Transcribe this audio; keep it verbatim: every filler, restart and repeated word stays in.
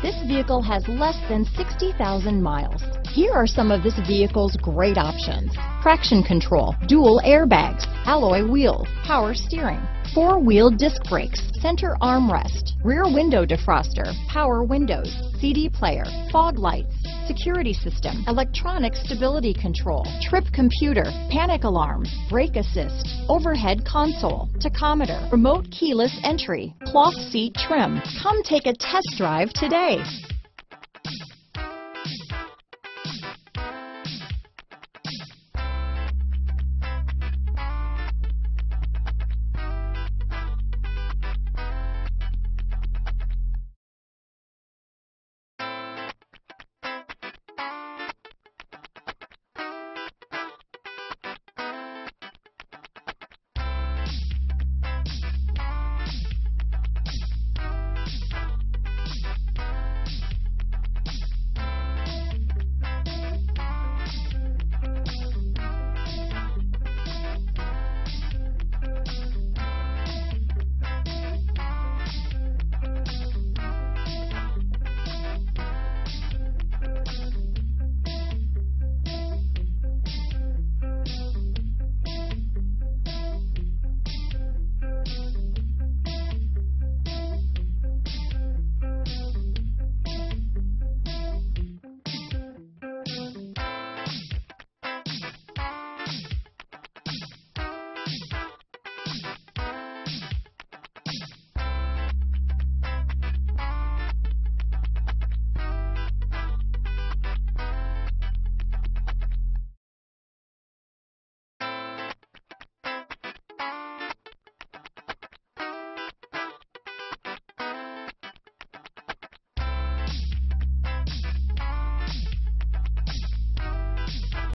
This vehicle has less than sixty thousand miles. Here are some of this vehicle's great options: traction control, dual airbags, alloy wheels, power steering, four-wheel disc brakes, center armrest, rear window defroster, power windows, C D player, fog lights, security system, electronic stability control, trip computer, panic alarm, brake assist, overhead console, tachometer, remote keyless entry, cloth seat trim. Come take a test drive today.